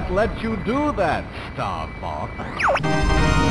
can't let you do that, Star Fox.